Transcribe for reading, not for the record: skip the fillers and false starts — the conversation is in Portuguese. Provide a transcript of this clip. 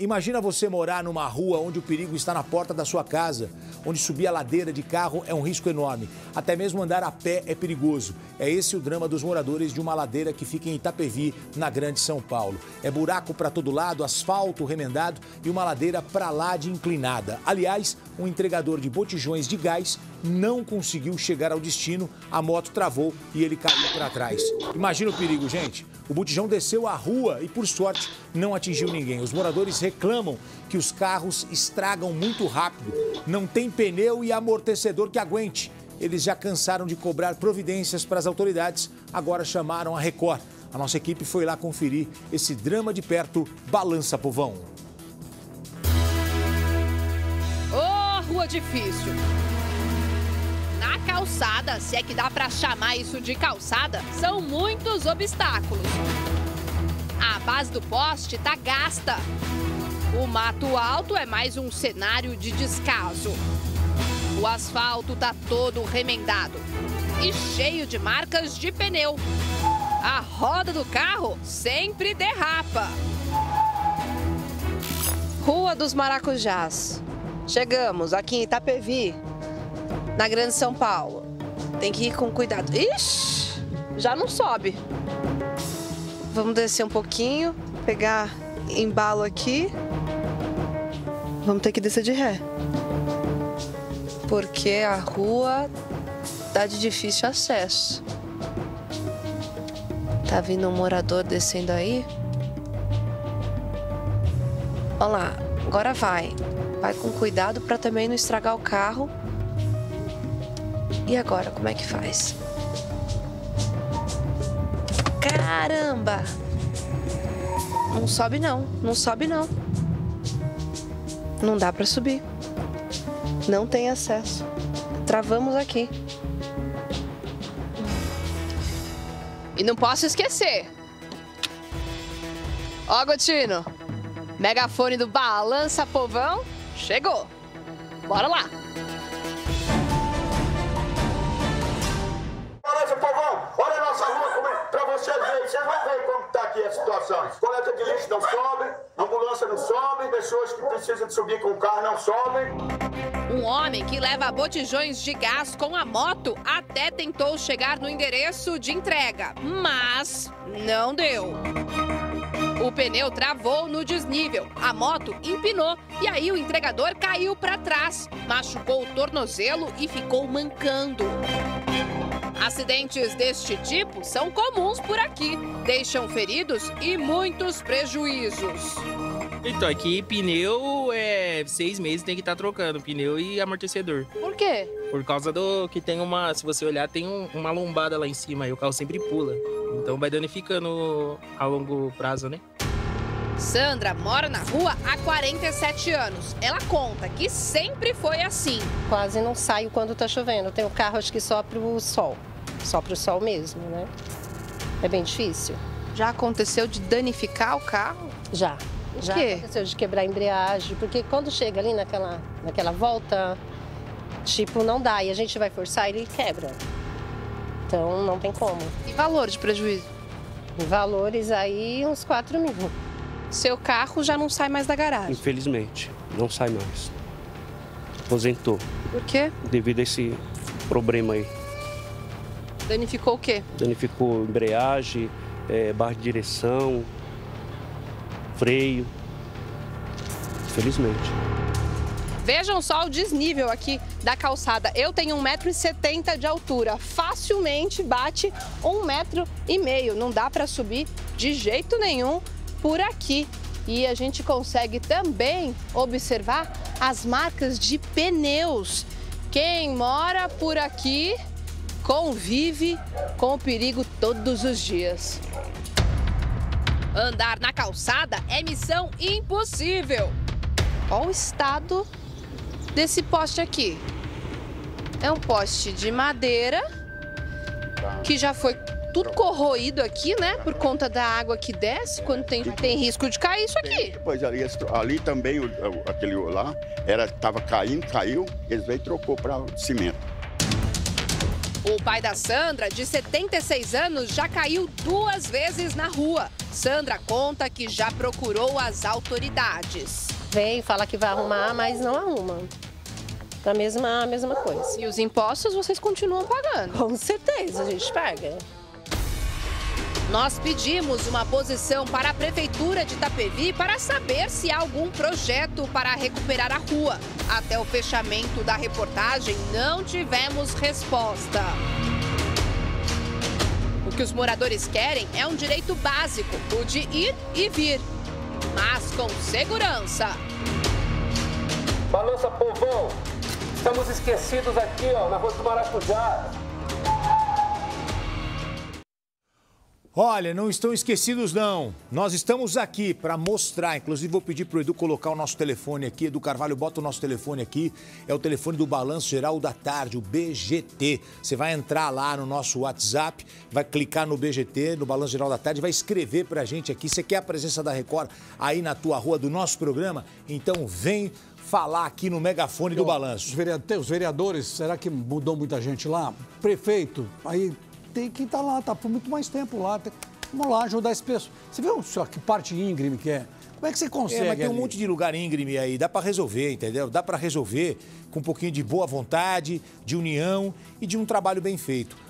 Imagina você morar numa rua onde o perigo está na porta da sua casa, onde subir a ladeira de carro é um risco enorme. Até mesmo andar a pé é perigoso. É esse o drama dos moradores de uma ladeira que fica em Itapevi, na Grande São Paulo. É buraco para todo lado, asfalto remendado e uma ladeira para lá de inclinada. Aliás, um entregador de botijões de gás não conseguiu chegar ao destino, a moto travou e ele caiu para trás. Imagina o perigo, gente. O botijão desceu à rua e, por sorte, não atingiu ninguém. Os moradores reclamam que os carros estragam muito rápido. Não tem pneu e amortecedor que aguente. Eles já cansaram de cobrar providências para as autoridades, agora chamaram a Record. A nossa equipe foi lá conferir esse drama de perto. Balança Povão. Ô, rua difícil. Na calçada, se é que dá para chamar isso de calçada, são muitos obstáculos. A base do poste tá gasta. O mato alto é mais um cenário de descaso. O asfalto tá todo remendado e cheio de marcas de pneu. A roda do carro sempre derrapa. Rua dos Maracujás. Chegamos aqui em Itapevi, na Grande São Paulo. Tem que ir com cuidado. Ixi, já não sobe. Vamos descer um pouquinho, pegar embalo aqui. Vamos ter que descer de ré, porque a rua tá de difícil acesso. Tá vindo um morador descendo aí. Olha lá, agora vai. Vai com cuidado para também não estragar o carro. E agora, como é que faz? Caramba! Não sobe não, não sobe não. Não dá para subir. Não tem acesso. Travamos aqui. E não posso esquecer. Ó, Gottino, megafone do Balança Povão chegou. Bora lá. Balança Povão, olha a nossa rua como é. Pra vocês vão ver como tá aqui a situação. Coleta de lixo não sobe, ambulância não sobe, pessoas que precisam de subir com o carro não sobem. Um homem que leva botijões de gás com a moto até tentou chegar no endereço de entrega, mas não deu. O pneu travou no desnível, a moto empinou e aí o entregador caiu para trás, machucou o tornozelo e ficou mancando. Acidentes deste tipo são comuns por aqui, deixam feridos e muitos prejuízos. Então, aqui pneu é 6 meses, tem que estar trocando pneu e amortecedor. Por quê? Por causa do que tem uma, se você olhar, tem uma lombada lá em cima e o carro sempre pula. Então vai danificando a longo prazo, né? Sandra mora na rua há 47 anos. Ela conta que sempre foi assim. Quase não saio quando tá chovendo. Tenho carros que só pro sol. Só pro sol mesmo, né? É bem difícil. Já aconteceu de danificar o carro? Já. Já aconteceu de quebrar a embreagem, porque quando chega ali naquela volta, tipo, não dá. E a gente vai forçar, ele quebra. Então, não tem como. E valor de prejuízo? E valores aí, uns 4 mil. Seu carro já não sai mais da garagem? Infelizmente, não sai mais. Aposentou. Por quê? Devido a esse problema aí. Danificou o quê? Danificou embreagem, barra de direção, freio, felizmente. Vejam só o desnível aqui da calçada. Eu tenho 1,70 m de altura, facilmente bate 1,5 m. Não dá para subir de jeito nenhum por aqui. E a gente consegue também observar as marcas de pneus. Quem mora por aqui convive com o perigo todos os dias. Andar na calçada é missão impossível. Olha o estado desse poste aqui. É um poste de madeira que já foi tudo corroído aqui, né? Por conta da água que desce, quando tem risco de cair isso aqui. Pois ali também, aquele lá, estava caindo, caiu, eles veio e trocou para cimento. O pai da Sandra, de 76 anos, já caiu 2 vezes na rua. Sandra conta que já procurou as autoridades. Vem, fala que vai arrumar, mas não arruma. Tá a mesma coisa. E os impostos vocês continuam pagando? Com certeza, a gente paga. Nós pedimos uma posição para a Prefeitura de Itapevi para saber se há algum projeto para recuperar a rua. Até o fechamento da reportagem, não tivemos resposta. O que os moradores querem é um direito básico, o de ir e vir, mas com segurança. Balança Povão, estamos esquecidos aqui, ó, na Rua dos Maracujás. Olha, não estão esquecidos não, nós estamos aqui para mostrar, inclusive vou pedir para o Edu colocar o nosso telefone aqui, Edu Carvalho, bota o nosso telefone aqui, é o telefone do Balanço Geral da Tarde, o BGT. Você vai entrar lá no nosso WhatsApp, vai clicar no BGT, no Balanço Geral da Tarde, vai escrever para a gente aqui. Você quer a presença da Record aí na tua rua do nosso programa? Então vem falar aqui no megafone do Balanço. Os vereadores, será que mudou muita gente lá? Prefeito, aí... tem que estar lá, tá por muito mais tempo lá. Vamos lá ajudar esse pessoal. Você viu só que parte íngreme que é? Como é que você consegue? É, mas tem um monte de lugar íngreme aí, dá para resolver, entendeu? Dá para resolver com um pouquinho de boa vontade, de união e de um trabalho bem feito.